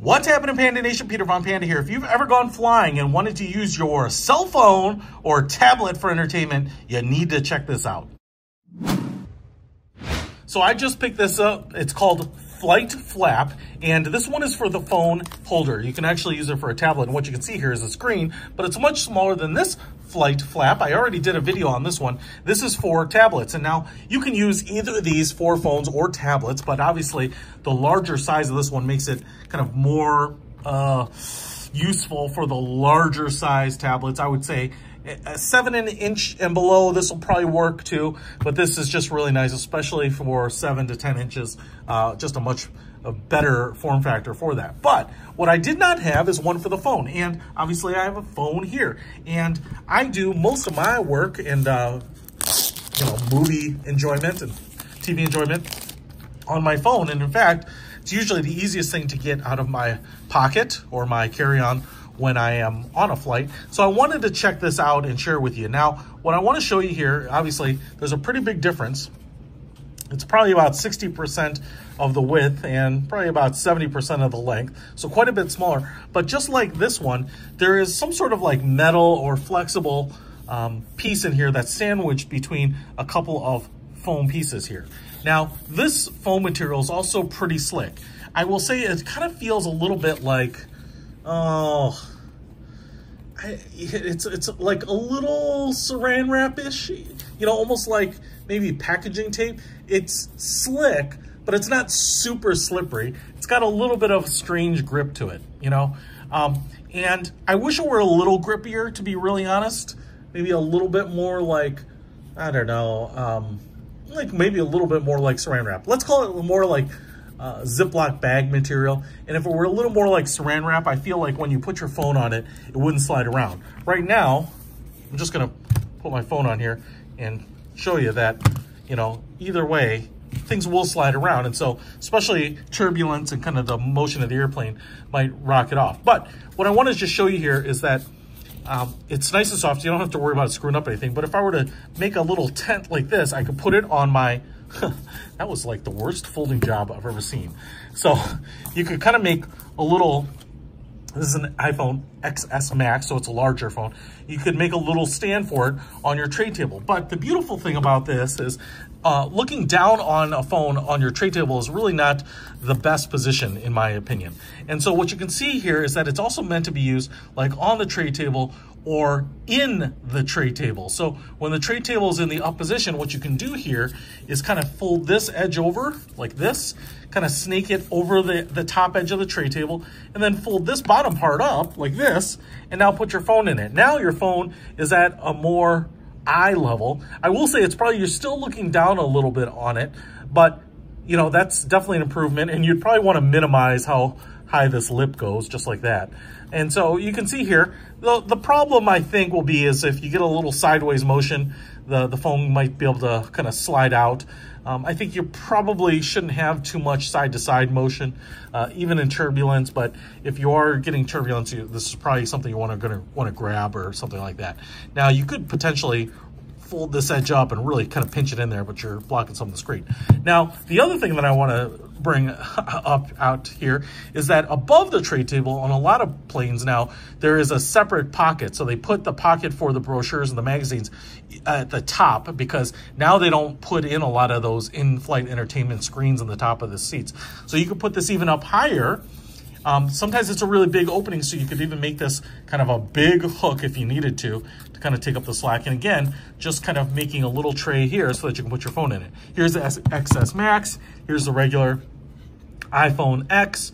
What's happening, Panda Nation? Peter Von Panda here. If you've ever gone flying and wanted to use your cell phone or tablet for entertainment, you need to check this out. So I just picked this up. It's called Flight Flap, and this one is for the phone holder. You can actually use it for a tablet, and what you can see here is a screen, but it's much smaller than this Flight Flap. I already did a video on this one. This is for tablets, and now you can use either of these for phones or tablets, but obviously the larger size of this one makes it kind of more useful for the larger size tablets. I would say a 7-inch and below, this will probably work too, but this is just really nice, especially for 7 to 10 inches, just a much better form factor for that. But what I did not have is one for the phone, and obviously I have a phone here, and I do most of my work and movie enjoyment and TV enjoyment on my phone, and in fact, it's usually the easiest thing to get out of my pocket or my carry-on when I am on a flight. So I wanted to check this out and share with you. Now, what I want to show you here, obviously, there's a pretty big difference. It's probably about 60% of the width and probably about 70% of the length, so quite a bit smaller. But just like this one, there is some sort of like metal or flexible piece in here that's sandwiched between a couple of foam pieces here. Now, this foam material is also pretty slick. I will say it kind of feels a little bit like, oh, it's like a little saran wrap-ish, almost like maybe packaging tape. It's slick, but it's not super slippery. It's got a little bit of a strange grip to it, and I wish it were a little grippier, to be really honest. Maybe a little bit more like, I don't know, like maybe a little bit more like saran wrap. Let's call it more like Ziploc bag material. And if it were a little more like saran wrap, I feel like when you put your phone on it, it wouldn't slide around. Right now, I'm just gonna put my phone on here and show you that, either way, things will slide around. And so, especially turbulence and kind of the motion of the airplane might rock it off. But what I want to just show you here is that it's nice and soft. You don't have to worry about it screwing up anything. But if I were to make a little tent like this, I could put it on my, that was like the worst folding job I've ever seen. So you could kind of make a little, this is an iPhone XS Max, so it's a larger phone. You could make a little stand for it on your tray table. But the beautiful thing about this is looking down on a phone on your tray table is really not the best position, in my opinion. And so what you can see here is that it's also meant to be used like on the tray table or in the tray table. So when the tray table is in the up position, what you can do here is kind of fold this edge over like this, kind of snake it over the top edge of the tray table, and then fold this bottom part up like this, and now put your phone in it. Now your phone is at a more eye level. I will say it's probably, you're still looking down a little bit on it, but that's definitely an improvement, and you'd probably want to minimize how high this lip goes, just like that. And so you can see here, the problem I think will be is if you get a little sideways motion, the phone might be able to kind of slide out. I think you probably shouldn't have too much side-to-side motion, even in turbulence, but if you are getting turbulence, this is probably something you want to grab or something like that. Now, you could potentially fold this edge up and really kind of pinch it in there, but you're blocking some of the screen. Now, the other thing that I want to bring up out here is that above the tray table on a lot of planes now, there is a separate pocket. So they put the pocket for the brochures and the magazines at the top, because now they don't put in a lot of those in-flight entertainment screens on the top of the seats. So you could put this even up higher. Sometimes it's a really big opening, so you could even make this kind of a big hook if you needed to kind of take up the slack. And again, just kind of making a little tray here so that you can put your phone in it. Here's the XS Max. Here's the regular iPhone X.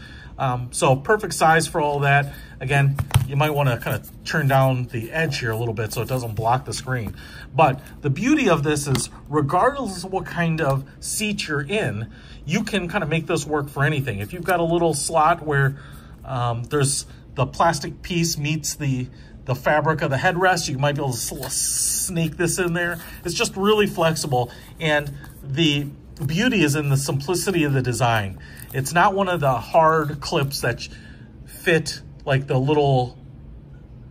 So perfect size for all that. Again, you might want to kind of turn down the edge here a little bit so it doesn't block the screen. But the beauty of this is regardless of what kind of seat you're in, you can kind of make this work for anything. If you've got a little slot where there's the plastic piece meets the fabric of the headrest, you might be able to snake this in there. It's just really flexible, and the beauty is in the simplicity of the design. It's not one of the hard clips that fit like the little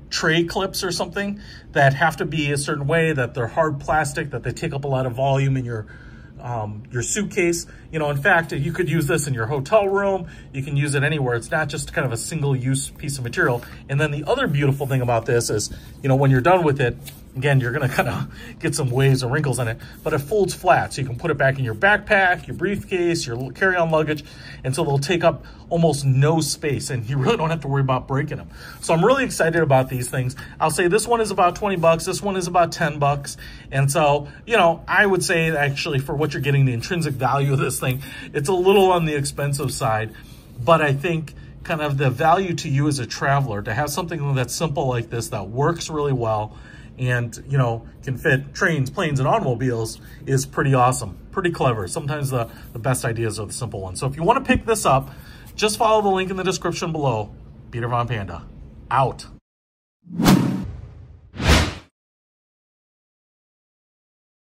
tray clips or something that have to be a certain way, that they're hard plastic, that they take up a lot of volume in your your suitcase. You know, in fact, you could use this in your hotel room. You can use it anywhere. It's not just kind of a single use piece of material. And then the other beautiful thing about this is, you know, when you're done with it, again, you're going to kind of get some waves and wrinkles on it, but it folds flat. So you can put it back in your backpack, your briefcase, your carry-on luggage. And so they'll take up almost no space and you really don't have to worry about breaking them. So I'm really excited about these things. I'll say this one is about 20 bucks. This one is about 10 bucks. And so, you know, I would say actually for what you're getting, the intrinsic value of this thing, it's a little on the expensive side, but I think kind of the value to you as a traveler to have something that's simple like this, that works really well, and, you know, can fit trains, planes, and automobiles is pretty awesome, pretty clever. Sometimes the best ideas are the simple ones. So if you want to pick this up, just follow the link in the description below. Peter Von Panda, out.